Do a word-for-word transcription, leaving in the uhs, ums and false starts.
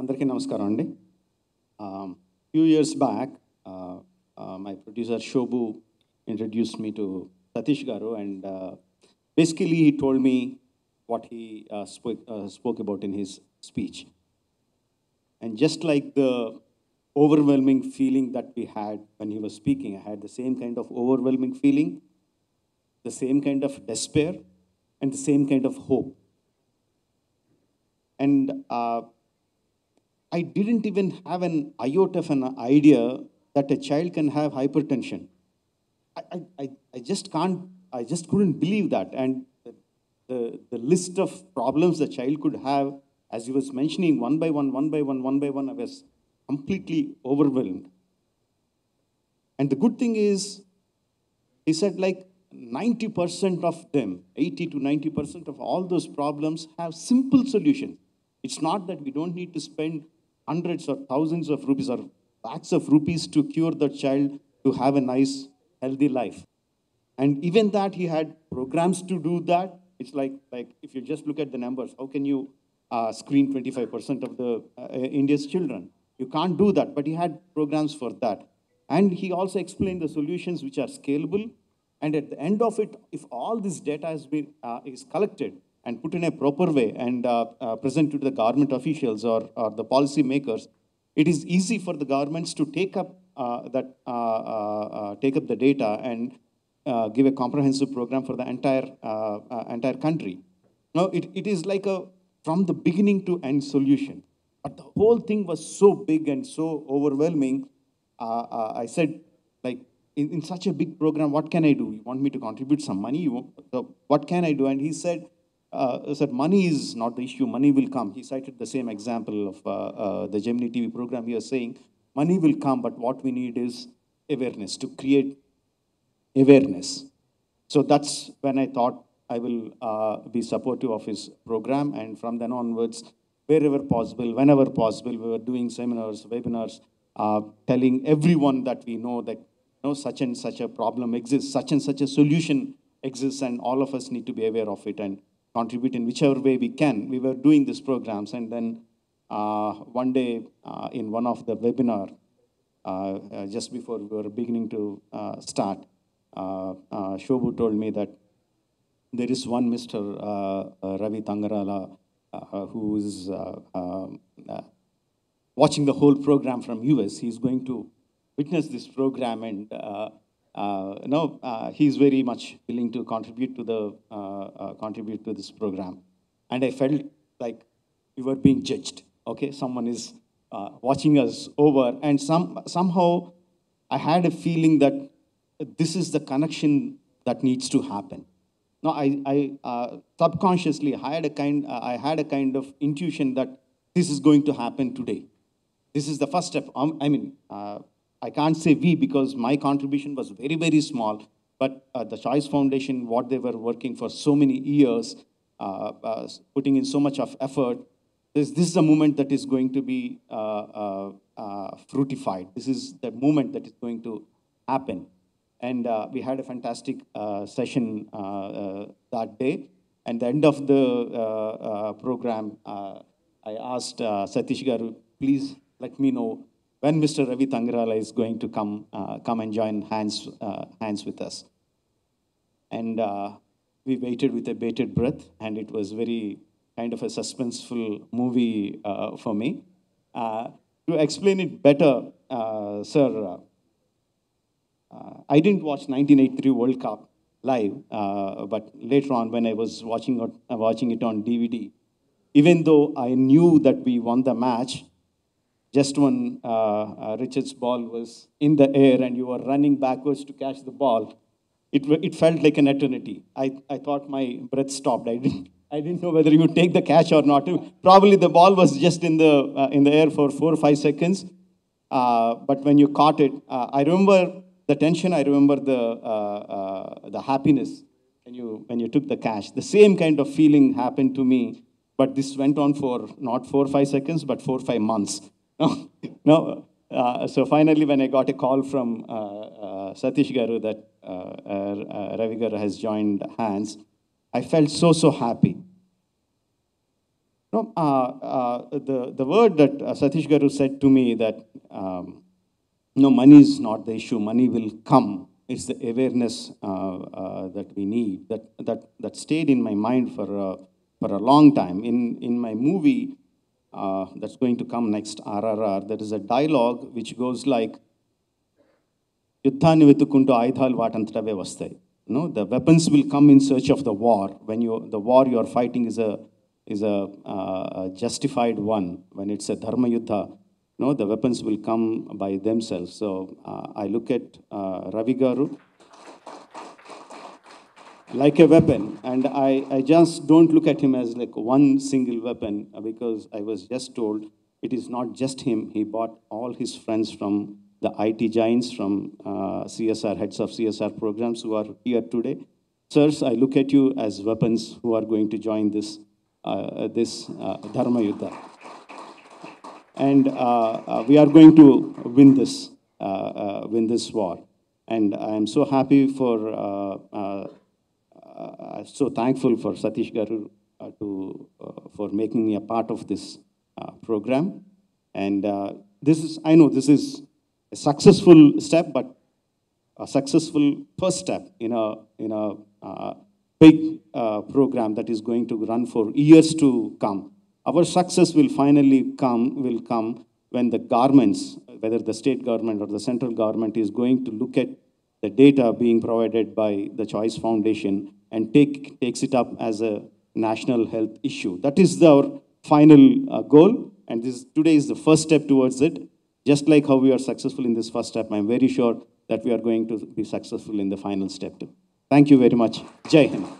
Andarke namaskaram. Um, few years back, uh, uh, my producer Shobu introduced me to Satish Garo, and uh, basically he told me what he uh, spoke, uh, spoke about in his speech. And just like the overwhelming feeling that we had when he was speaking, I had the same kind of overwhelming feeling, the same kind of despair, and the same kind of hope. And uh, I didn't even have an iota of an idea that a child can have hypertension. I, I, I just can't, I just couldn't believe that. And the, the, the list of problems the child could have, as he was mentioning, one by one, one by one, one by one, I was completely overwhelmed. And the good thing is, he said like ninety percent of them, eighty to ninety percent of all those problems have simple solutions. It's not that we don't need to spend hundreds or thousands of rupees or lakhs of rupees to cure the child to have a nice, healthy life. And even that, he had programs to do that. It's like, like if you just look at the numbers, how can you uh, screen twenty-five percent of the uh, India's children? You can't do that, but he had programs for that. And he also explained the solutions which are scalable. And at the end of it, if all this data has been, uh, is collected and put in a proper way and uh, uh, presented to the government officials or, or the policy makers, it is easy for the governments to take up uh, that uh, uh, take up the data and uh, give a comprehensive program for the entire uh, uh, entire country. Now it, it is like a from the beginning to end solution. But the whole thing was so big and so overwhelming. Uh, uh, I said, like in, in such a big program, what can I do? You want me to contribute some money? You want, so what can I do? And he said. Uh, said money is not the issue, money will come. He cited the same example of uh, uh, the Gemini T V program. He was saying, money will come, but what we need is awareness, to create awareness. So that's when I thought I will uh, be supportive of his program. And from then onwards, wherever possible, whenever possible, we were doing seminars, webinars, uh, telling everyone that we know that you know, such and such a problem exists, such and such a solution exists, and all of us need to be aware of it. And contribute in whichever way we can. We were doing these programs, and then uh, one day uh, in one of the webinar, uh, uh, just before we were beginning to uh, start, uh, uh, Shobu told me that there is one Mister Uh, uh, Ravi Tangirala uh, who is uh, uh, uh, watching the whole program from U S. He's going to witness this program, and uh, Uh, no, uh, he's very much willing to contribute to the uh, uh, contribute to this program, and I felt like we were being judged. Okay, someone is uh, watching us over, and some somehow I had a feeling that this is the connection that needs to happen. Now, I, I uh, subconsciously I had a kind uh, I had a kind of intuition that this is going to happen today. This is the first step. Um, I mean. Uh, I can't say we because my contribution was very, very small, but uh, the Choice Foundation, what they were working for so many years, uh, uh, putting in so much of effort, this, this is a movement that is going to be uh, uh, uh, fruitified. This is the movement that is going to happen. And uh, we had a fantastic uh, session uh, uh, that day. And at the end of the uh, uh, program, uh, I asked uh, Satish Garu, please let me know when Mister Ravi Tangirala is going to come, uh, come and join hands, uh, hands with us. And uh, we waited with a bated breath, and it was very kind of a suspenseful movie uh, for me. Uh, to explain it better, uh, sir, uh, I didn't watch nineteen eighty-three World Cup live, uh, but later on when I was watching, uh, watching it on D V D, even though I knew that we won the match, just when uh, uh, Richard's ball was in the air and you were running backwards to catch the ball, it, it felt like an eternity. I, I thought my breath stopped. I didn't, I didn't know whether you would take the catch or not. Probably the ball was just in the, uh, in the air for four or five seconds. Uh, but when you caught it, uh, I remember the tension. I remember the, uh, uh, the happiness when you, when you took the catch. The same kind of feeling happened to me. But this went on for not four or five seconds, but four or five months. No, no. Uh, so finally, when I got a call from uh, uh, Satish Garu that uh, uh, Ravi Garu has joined hands, I felt so, so happy. No, uh, uh, the, the word that Satish Garo said to me that, um, no, money is not the issue, money will come. It's the awareness uh, uh, that we need, that, that, that stayed in my mind for, uh, for a long time. In, in my movie uh, that's going to come next, R R R, there is a dialogue which goes like, Yutta nivetukunto aydhal vatantra vevasthe. No, the weapons will come in search of the war. When you, the war you are fighting is a, is a, uh, a justified one. When it's a Dharma Yutha, no, the weapons will come by themselves. So uh, I look at uh, Ravi Garu like a weapon, and I, I just don't look at him as like one single weapon, because I was just told it is not just him. He bought all his friends from the I T giants, from uh, C S R, heads of C S R programs who are here today. Sirs, I look at you as weapons who are going to join this, uh, this uh, Dharma Yudha. And uh, uh, we are going to win this, uh, uh, win this war. And I am so happy for, uh, uh, uh, so thankful for Satish Garu uh, to, uh, for making me a part of this uh, program. And uh, this is, I know this is a successful step, but a successful first step in a, in a uh, big uh, program that is going to run for years to come. Our success will finally come, will come when the governments, whether the state government or the central government, is going to look at the data being provided by the Choice Foundation and take, takes it up as a national health issue. That is our final uh, goal, and this today is the first step towards it. Just like how we are successful in this first step, I am very sure that we are going to be successful in the final step too. Thank you very much. Jai Hind.